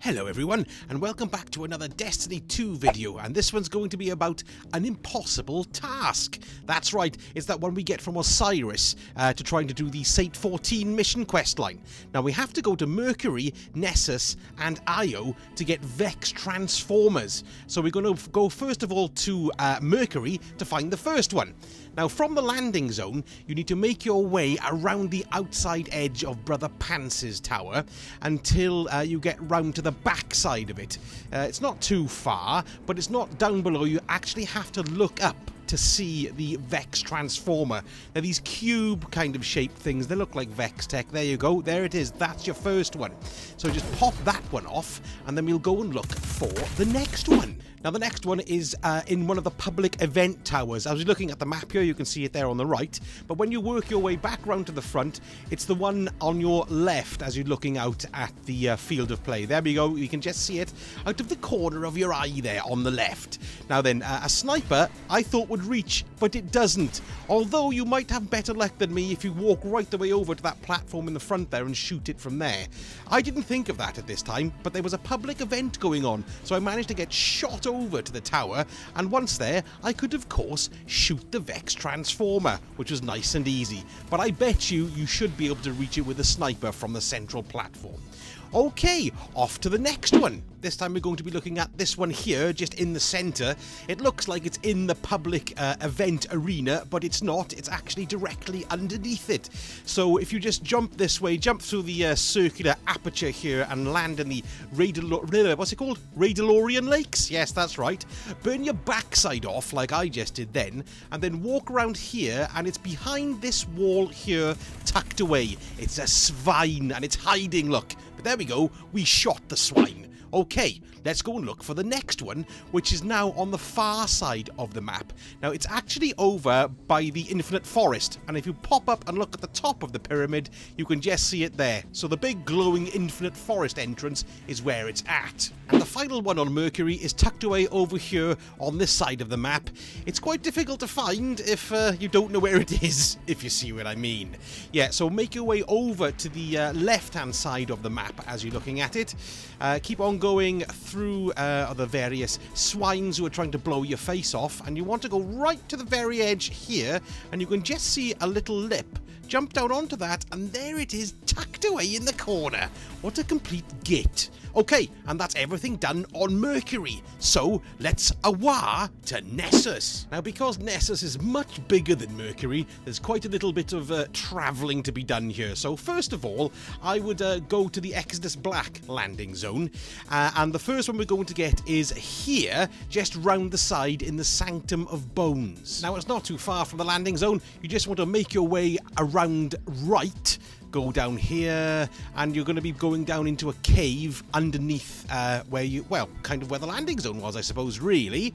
Hello everyone, and welcome back to another Destiny 2 video, and this one's going to be about an impossible task. That's right, it's that one we get from Osiris to trying to do the Saint 14 mission questline. Now we have to go to Mercury, Nessus and Io to get Vex Transformers. So we're going to go first of all to Mercury to find the first one. Now from the landing zone, you need to make your way around the outside edge of Brother Pants' tower until you get round to the back side of it. It's not too far, but it's not down below. You actually have to look up to see the Vex Transformer. Now these cube kind of shaped things, they look like Vex Tech. There you go, there it is, that's your first one. So just pop that one off and then we'll go and look for the next one. Now the next one is in one of the public event towers. I was looking at the map here, you can see it there on the right, but when you work your way back round to the front, it's the one on your left as you're looking out at the field of play. There we go, you can just see it out of the corner of your eye there on the left. Now then, a sniper I thought would reach, but it doesn't. Although you might have better luck than me if you walk right the way over to that platform in the front there and shoot it from there. I didn't think of that at this time, but there was a public event going on, so I managed to get shot over to the tower, and once there I could of course shoot the Vex Transformer, which was nice and easy, but I bet you should be able to reach it with a sniper from the central platform. Okay, off to the next one. This time we're going to be looking at this one here, just in the centre. It looks like it's in the public event arena, but it's not. It's actually directly underneath it. So if you just jump this way, jump through the circular aperture here and land in the Radiolarian Lakes? Yes, that's right. Burn your backside off like I just did then, and then walk around here, and it's behind this wall here, tucked away. It's a swine, and it's hiding, look. But there we go, we shot the swine. Okay, let's go and look for the next one, which is now on the far side of the map. Now, it's actually over by the Infinite Forest, and if you pop up and look at the top of the pyramid, you can just see it there. So the big glowing Infinite Forest entrance is where it's at. And the final one on Mercury is tucked away over here on this side of the map. It's quite difficult to find if you don't know where it is, if you see what I mean. Yeah, so make your way over to the left-hand side of the map as you're looking at it. Keep on going through the various swines who are trying to blow your face off, and you want to go right to the very edge here, and you can just see a little lip. Jump down onto that, and there it is, tucked away in the corner. What a complete git. Okay, and that's everything done on Mercury. So, let's awa to Nessus. Now, because Nessus is much bigger than Mercury, there's quite a little bit of travelling to be done here. So, first of all, I would go to the Exodus Black landing zone, and the first one we're going to get is here, just round the side in the Sanctum of Bones. Now, it's not too far from the landing zone. You just want to make your way around right, go down here, and you're going to be going down into a cave underneath where you, well, kind of where the landing zone was, I suppose, really.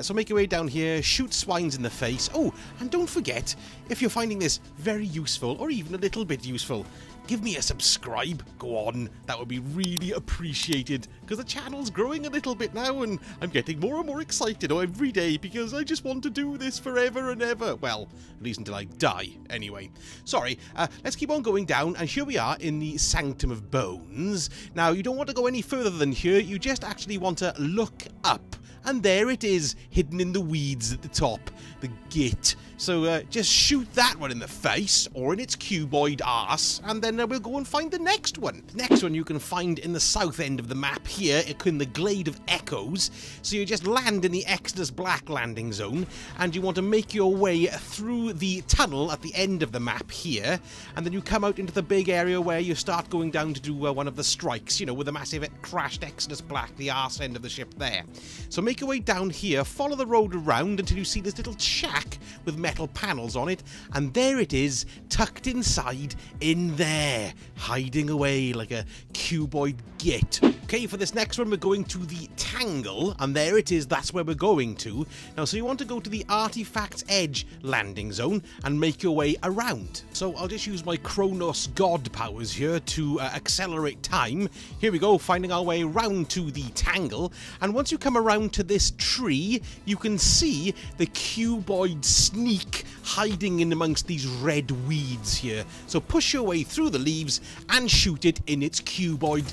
So make your way down here, shoot swines in the face. Oh, and don't forget, if you're finding this very useful, or even a little bit useful, give me a subscribe. Go on, that would be really appreciated, because the channel's growing a little bit now, and I'm getting more and more excited every day, because I just want to do this forever and ever. Well, at least until I die, anyway. Sorry, let's keep on going down, and here we are in the Sanctum of Bones. Now, you don't want to go any further than here, you just actually want to look up. And there it is, hidden in the weeds at the top, the git. So just shoot that one in the face, or in its cuboid arse, and then we'll go and find the next one. The next one you can find in the south end of the map here, in the Glade of Echoes. So you just land in the Exodus Black landing zone, and you want to make your way through the tunnel at the end of the map here, and then you come out into the big area where you start going down to do one of the strikes, you know, with a massive crashed Exodus Black, the arse end of the ship there. So make your way down here, follow the road around until you see this little shack with metal panels on it, and there it is, tucked inside in there, hiding away like a cuboid git. Okay, for this next one we're going to the Tangle, and there it is, that's where we're going to. Now, so you want to go to the Artifact's Edge landing zone and make your way around. So I'll just use my Kronos god powers here to accelerate time. Here we go, finding our way round to the Tangle, and once you come around to this tree, you can see the cuboid sneak hiding in amongst these red weeds here. So push your way through the leaves and shoot it in its cuboid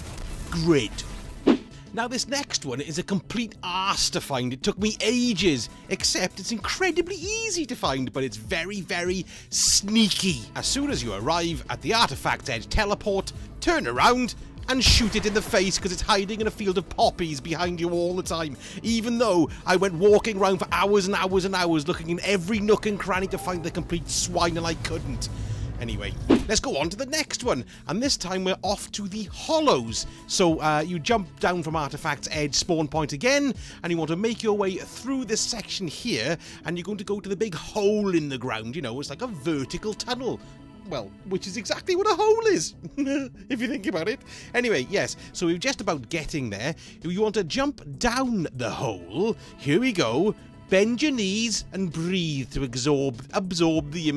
grid. Now this next one is a complete arse to find. It took me ages, except it's incredibly easy to find, but it's very, very sneaky. As soon as you arrive at the Artifact's Edge teleport, turn around and shoot it in the face because it's hiding in a field of poppies behind you all the time. Even though I went walking around for hours and hours and hours looking in every nook and cranny to find the complete swine and I couldn't. Anyway, let's go on to the next one, and this time we're off to the Hollows. So you jump down from Artifact's Edge spawn point again, and you want to make your way through this section here, and you're going to go to the big hole in the ground. You know, it's like a vertical tunnel. Well, which is exactly what a hole is, if you think about it. Anyway, yes, so we're just about getting there. You want to jump down the hole. Here we go. Bend your knees and breathe to absorb the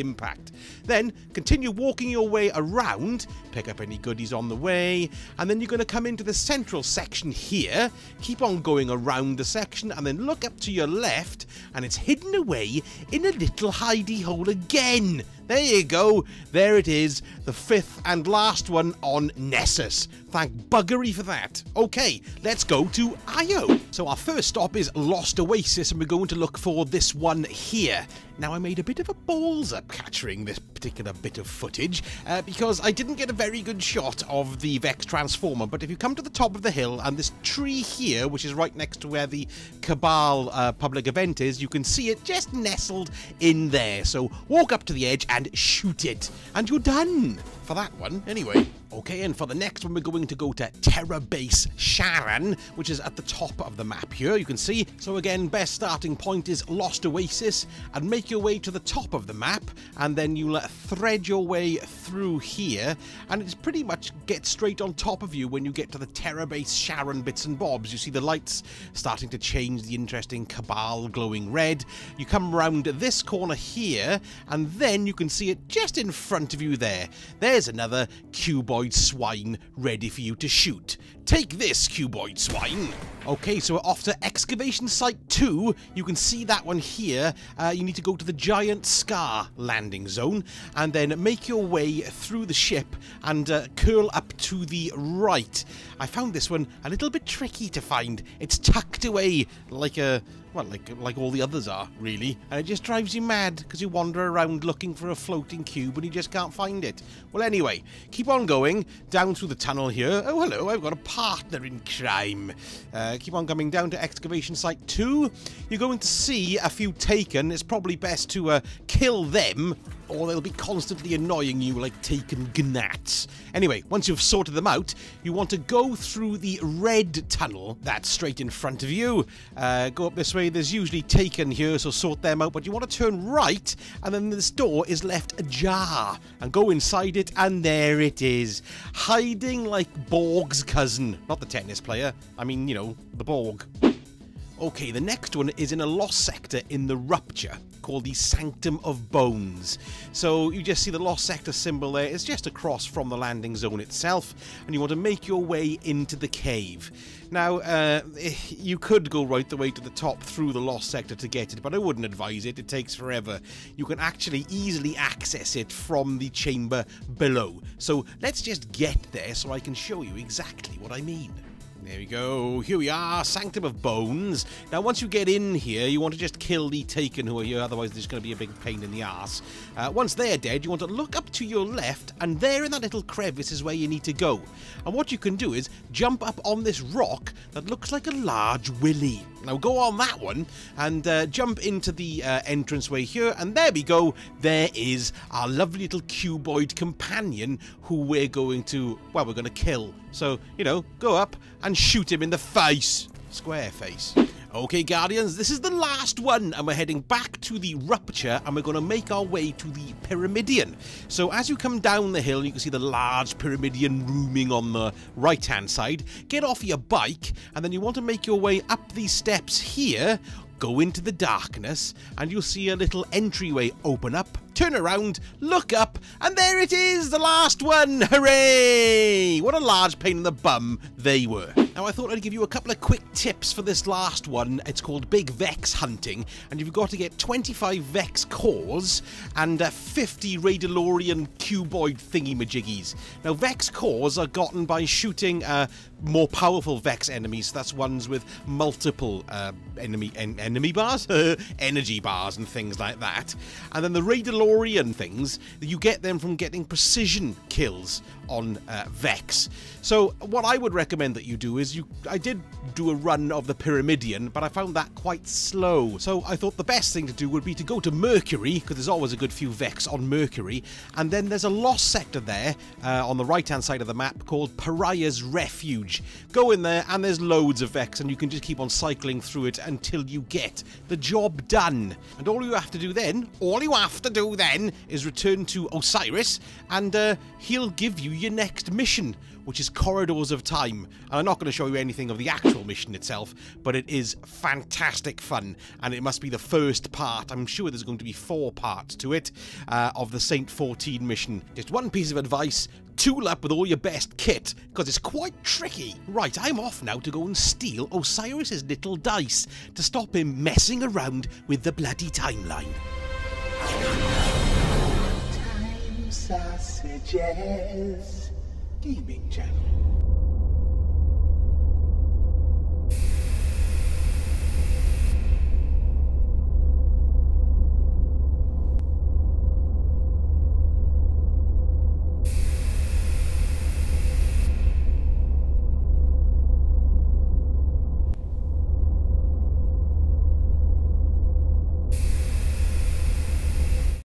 impact. Then continue walking your way around, pick up any goodies on the way, and then you're going to come into the central section here. Keep on going around the section and then look up to your left, and it's hidden away in a little hidey hole again. There you go. There it is, the fifth and last one on Nessus. Thank buggery for that. Okay, let's go to Io. So our first stop is Lost Oasis, and we're going to look for this one here. Now, I made a bit of a balls up capturing this particular bit of footage because I didn't get a very good shot of the Vex Transformer, but if you come to the top of the hill and this tree here, which is right next to where the Cabal public event is, you can see it just nestled in there. So walk up to the edge and shoot it, and you're done for that one anyway. Okay, and for the next one, we're going to go to Terra Base Sharon, which is at the top of the map here, you can see. So again, best starting point is Lost Oasis, and make your way to the top of the map, and then you'll thread your way through here, and it's pretty much get straight on top of you when you get to the Terra Base Sharon bits and bobs. You see the lights starting to change the interesting Cabal glowing red. You come around this corner here, and then you can see it just in front of you there. There's another cuboid swine ready for you to shoot. Take this, cuboid swine. Okay, so we're off to Excavation Site 2. You can see that one here. You need to go to the Giant Scar landing zone and then make your way through the ship and curl up to the right. I found this one a little bit tricky to find. It's tucked away like a, well, like all the others are, really. And it just drives you mad because you wander around looking for a floating cube and you just can't find it. Well, anyway, keep on going down through the tunnel here. Oh, hello, I've got a partner in crime. Keep on coming down to Excavation Site 2. You're going to see a few Taken. It's probably best to kill them, or they'll be constantly annoying you like Taken gnats. Anyway, once you've sorted them out, you want to go through the red tunnel that's straight in front of you. Go up this way. There's usually Taken here, so sort them out. But you want to turn right, and then this door is left ajar. And go inside it, and there it is. Hiding like Borg's cousin. Not the tennis player. I mean, you know, the Borg. Okay, the next one is in a lost sector in the Rupture called the Sanctum of Bones. So you just see the lost sector symbol there. It's just across from the landing zone itself, and you want to make your way into the cave. Now, you could go right the way to the top through the lost sector to get it, but I wouldn't advise it. It takes forever. You can actually easily access it from the chamber below. So let's just get there so I can show you exactly what I mean. There we go. Here we are, Sanctum of Bones. Now, once you get in here, you want to just kill the Taken who are here, otherwise there's going to be a big pain in the arse. Once they're dead, you want to look up to your left, and there in that little crevice is where you need to go. And what you can do is jump up on this rock that looks like a large willy. Now, go on that one and jump into the entranceway here, and there we go. There is our lovely little cuboid companion who we're going to, well, we're going to kill. So, you know, go up and shoot him in the face. Square face. Okay, Guardians, this is the last one, and we're heading back to the Rupture, and we're going to make our way to the Pyramidion. So as you come down the hill, you can see the large Pyramidion looming on the right-hand side. Get off your bike, and then you want to make your way up these steps here, go into the darkness, and you'll see a little entryway open up. Turn around, look up, and there it is, the last one! Hooray! What a large pain in the bum they were. Now I thought I'd give you a couple of quick tips for this last one. It's called Big Vex Hunting, and you've got to get 25 Vex cores and 50 Radiolarian cuboid thingy-majiggies. Now Vex cores are gotten by shooting more powerful Vex enemies. That's ones with multiple enemy bars? Energy bars and things like that. And then the Radiolarian things, you get them from getting precision kills on Vex. So what I would recommend that you do is I did do a run of the Pyramidion, but I found that quite slow. So I thought the best thing to do would be to go to Mercury, because there's always a good few Vex on Mercury, and then there's a lost sector there on the right-hand side of the map called Pariah's Refuge. Go in there and there's loads of Vex, and you can just keep on cycling through it until you get the job done. And all you have to do then, is return to Osiris, and he'll give you your next mission, which is Corridors of Time. And I'm not going to show you anything of the actual mission itself, but it is fantastic fun, and it must be the first part. I'm sure there's going to be 4 parts to it, of the Saint 14 mission. Just one piece of advice: tool up with all your best kit, because it's quite tricky. Right, I'm off now to go and steal Osiris's little dice to stop him messing around with the bloody timeline. Time Sausages Gaming Channel.